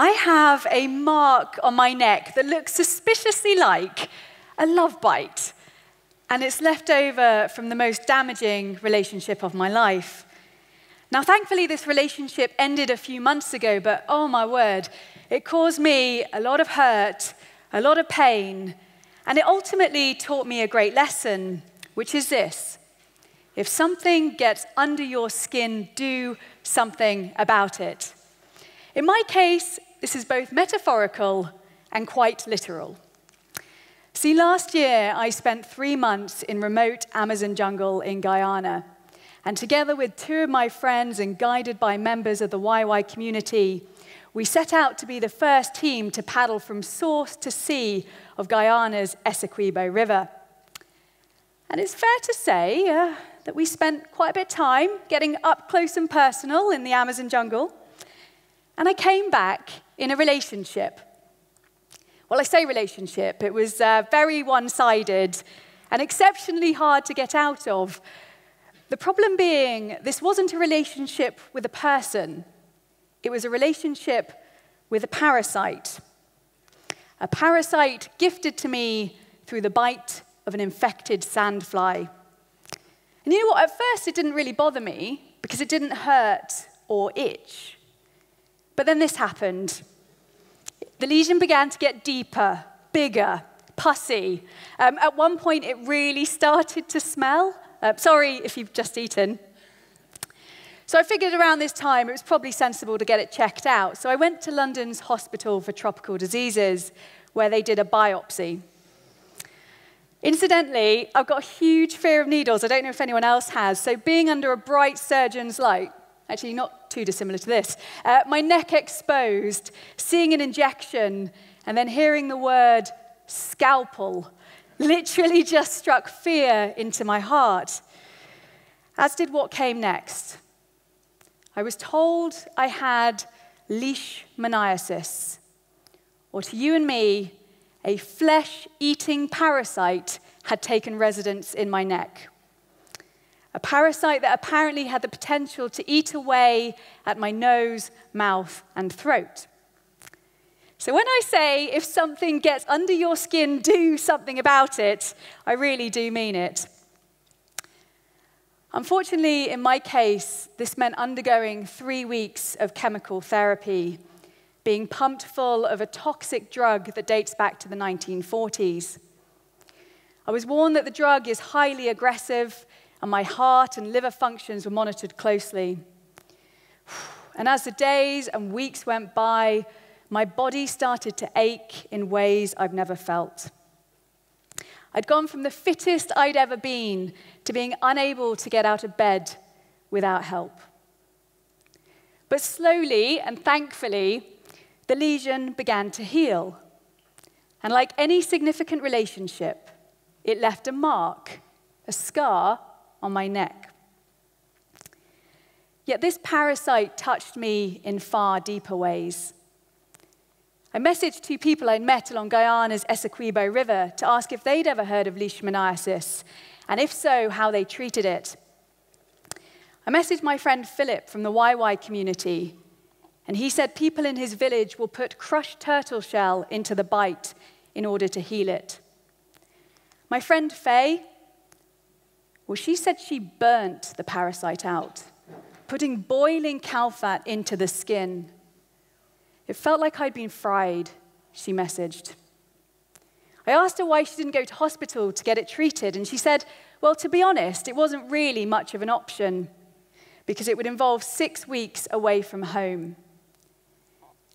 I have a mark on my neck that looks suspiciously like a love bite, and it's left over from the most damaging relationship of my life. Now, thankfully, this relationship ended a few months ago, but oh my word, it caused me a lot of hurt, a lot of pain, and it ultimately taught me a great lesson, which is this: if something gets under your skin, do something about it. In my case, this is both metaphorical and quite literal. See, last year, I spent 3 months in remote Amazon jungle in Guyana, and together with two of my friends and guided by members of the Wai Wai community, we set out to be the first team to paddle from source to sea of Guyana's Essequibo River. And it's fair to say that we spent quite a bit of time getting up close and personal in the Amazon jungle, and I came back in a relationship. Well, I say relationship, it was very one-sided and exceptionally hard to get out of. The problem being, this wasn't a relationship with a person. It was a relationship with a parasite gifted to me through the bite of an infected sandfly. And you know what? At first, it didn't really bother me because it didn't hurt or itch. But then this happened. The lesion began to get deeper, bigger, pussy. At one point, it really started to smell. Sorry if you've just eaten. So I figured around this time it was probably sensible to get it checked out. So I went to London's Hospital for Tropical Diseases, where they did a biopsy. Incidentally, I've got a huge fear of needles. I don't know if anyone else has. So being under a bright surgeon's light, actually not too dissimilar to this, my neck exposed, seeing an injection, and then hearing the word scalpel literally just struck fear into my heart, as did what came next. I was told I had leishmaniasis, or to you and me, a flesh-eating parasite had taken residence in my neck. A parasite that apparently had the potential to eat away at my nose, mouth, and throat. So when I say, if something gets under your skin, do something about it, I really do mean it. Unfortunately, in my case, this meant undergoing 3 weeks of chemical therapy, being pumped full of a toxic drug that dates back to the 1940s. I was warned that the drug is highly aggressive, and my heart and liver functions were monitored closely. And as the days and weeks went by, my body started to ache in ways I've never felt. I'd gone from the fittest I'd ever been to being unable to get out of bed without help. But slowly and thankfully, the lesion began to heal. And like any significant relationship, it left a mark, a scar on my neck. Yet this parasite touched me in far deeper ways. I messaged two people I'd met along Guyana's Essequibo River to ask if they'd ever heard of leishmaniasis, and if so, how they treated it. I messaged my friend Philip from the Wai Wai community, and he said people in his village will put crushed turtle shell into the bite in order to heal it. My friend Faye, well, she said she burnt the parasite out, putting boiling cow fat into the skin. It felt like I'd been fried, she messaged. I asked her why she didn't go to hospital to get it treated, and she said, well, to be honest, it wasn't really much of an option because it would involve 6 weeks away from home.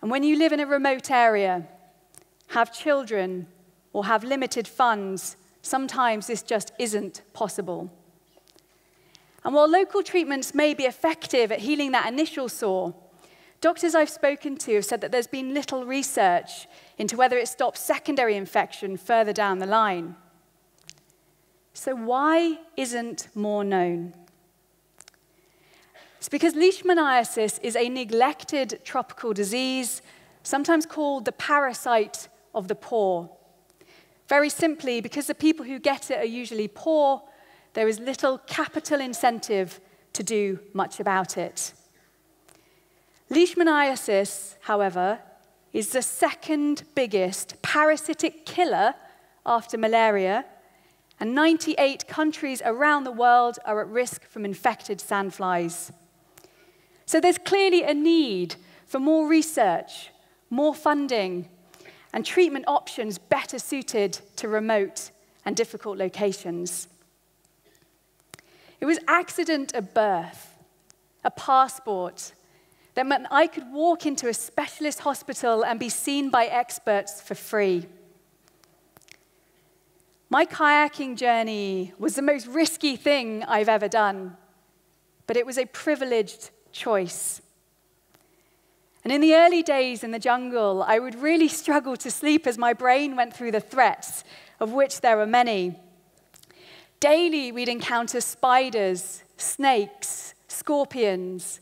And when you live in a remote area, have children, or have limited funds, sometimes this just isn't possible. And while local treatments may be effective at healing that initial sore, doctors I've spoken to have said that there's been little research into whether it stops secondary infection further down the line. So why isn't more known? It's because leishmaniasis is a neglected tropical disease, sometimes called the parasite of the poor. Very simply, because the people who get it are usually poor, there is little capital incentive to do much about it. Leishmaniasis, however, is the second biggest parasitic killer after malaria, and 98 countries around the world are at risk from infected sandflies. So there's clearly a need for more research, more funding, and treatment options better suited to remote and difficult locations. It was accident at birth, a passport, that meant I could walk into a specialist hospital and be seen by experts for free. My kayaking journey was the most risky thing I've ever done, but it was a privileged choice. And in the early days in the jungle, I would really struggle to sleep as my brain went through the threats, of which there were many. Daily, we'd encounter spiders, snakes, scorpions.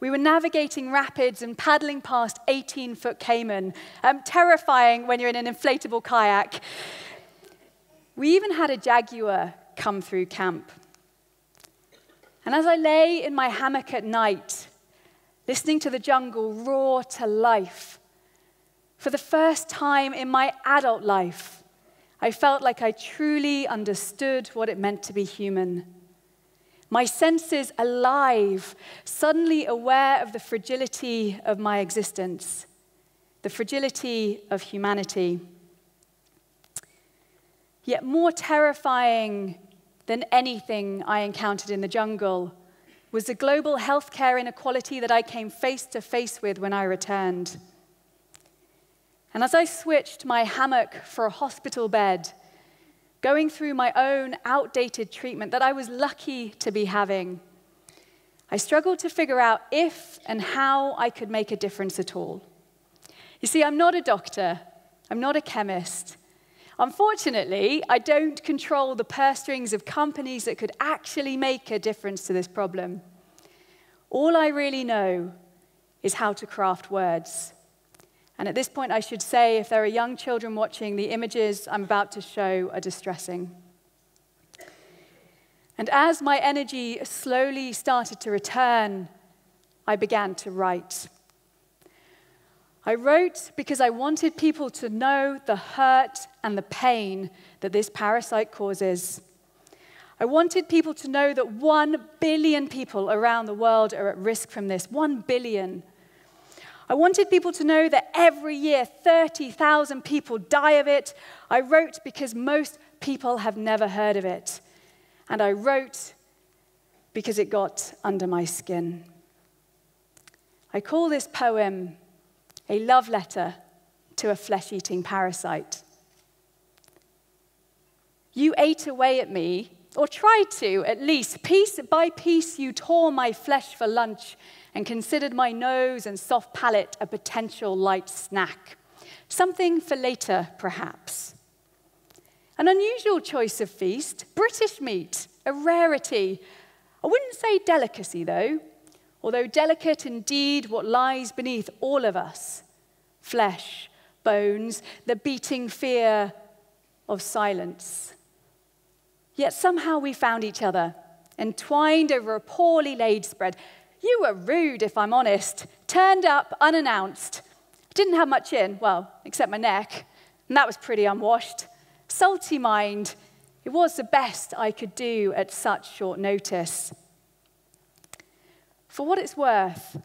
We were navigating rapids and paddling past 18-foot caiman. Terrifying when you're in an inflatable kayak. We even had a jaguar come through camp. And as I lay in my hammock at night, listening to the jungle roar to life, for the first time in my adult life, I felt like I truly understood what it meant to be human. My senses alive, suddenly aware of the fragility of my existence, the fragility of humanity. Yet more terrifying than anything I encountered in the jungle was the global healthcare inequality that I came face to face with when I returned. And as I switched my hammock for a hospital bed, going through my own outdated treatment that I was lucky to be having, I struggled to figure out if and how I could make a difference at all. You see, I'm not a doctor, I'm not a chemist. Unfortunately, I don't control the purse strings of companies that could actually make a difference to this problem. All I really know is how to craft words. And at this point, I should say, if there are young children watching, the images I'm about to show are distressing. And as my energy slowly started to return, I began to write. I wrote because I wanted people to know the hurt and the pain that this parasite causes. I wanted people to know that 1 billion people around the world are at risk from this, 1 billion. I wanted people to know that every year 30,000 people die of it. I wrote because most people have never heard of it. And I wrote because it got under my skin. I call this poem a love letter to a flesh-eating parasite. You ate away at me, or tried to, at least. Piece by piece, you tore my flesh for lunch and considered my nose and soft palate a potential light snack. Something for later, perhaps. An unusual choice of feast, British meat, a rarity. I wouldn't say delicacy, though. Although delicate indeed, what lies beneath all of us, flesh, bones, the beating fear of silence. Yet somehow we found each other, entwined over a poorly laid spread. You were rude, if I'm honest, turned up unannounced. Didn't have much in, well, except my neck, and that was pretty unwashed. Salty mind, it was the best I could do at such short notice. For what it's worth,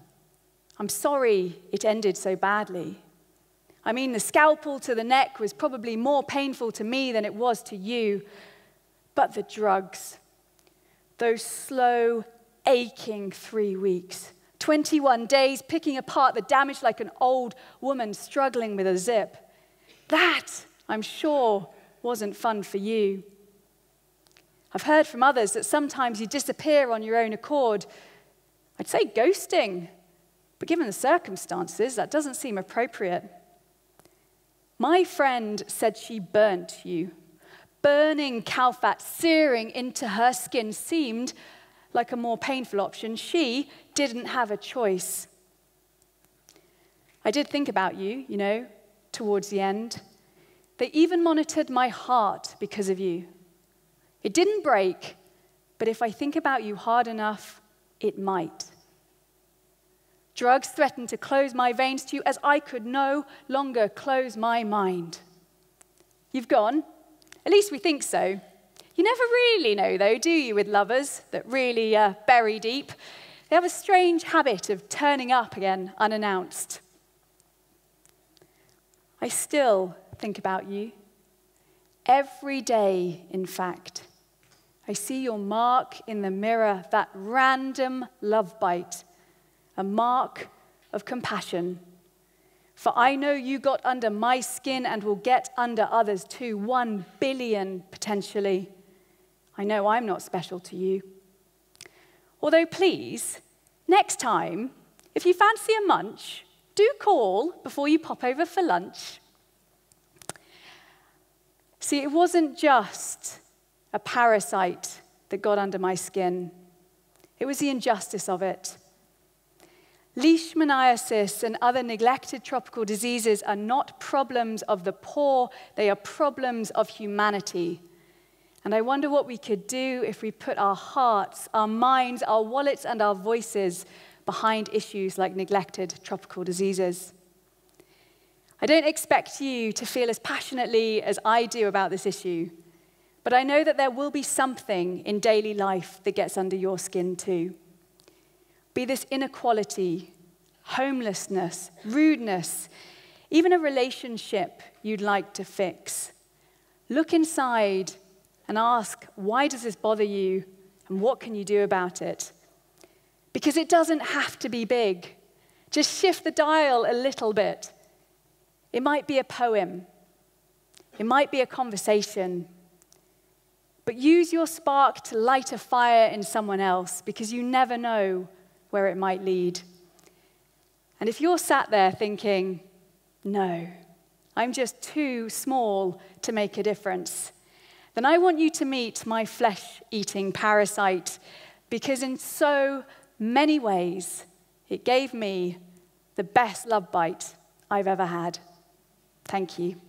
I'm sorry it ended so badly. I mean, the scalpel to the neck was probably more painful to me than it was to you. But the drugs, those slow, aching 3 weeks, 21 days picking apart the damage like an old woman struggling with a zip. That, I'm sure, wasn't fun for you. I've heard from others that sometimes you disappear on your own accord. I'd say ghosting, but given the circumstances, that doesn't seem appropriate. My friend said she burnt you. Burning cow fat searing into her skin seemed like a more painful option. She didn't have a choice. I did think about you, you know, towards the end. They even monitored my heart because of you. It didn't break, but if I think about you hard enough, it might. Drugs threatened to close my veins to you as I could no longer close my mind. You've gone. At least we think so. You never really know, though, do you, with lovers that really bury deep? They have a strange habit of turning up again unannounced. I still think about you. Every day, in fact. I see your mark in the mirror, that random love bite, a mark of compassion. For I know you got under my skin and will get under others too, 1 billion potentially. I know I'm not special to you. Although please, next time, if you fancy a munch, do call before you pop over for lunch. See, it wasn't just a parasite that got under my skin. It was the injustice of it. Leishmaniasis and other neglected tropical diseases are not problems of the poor, they are problems of humanity. And I wonder what we could do if we put our hearts, our minds, our wallets, and our voices behind issues like neglected tropical diseases. I don't expect you to feel as passionately as I do about this issue, but I know that there will be something in daily life that gets under your skin too. Be this inequality, homelessness, rudeness, even a relationship you'd like to fix. Look inside and ask, why does this bother you and what can you do about it? Because it doesn't have to be big. Just shift the dial a little bit. It might be a poem. It might be a conversation. But use your spark to light a fire in someone else, because you never know where it might lead. And if you're sat there thinking, no, I'm just too small to make a difference, then I want you to meet my flesh-eating parasite, because in so many ways, it gave me the best love bite I've ever had. Thank you.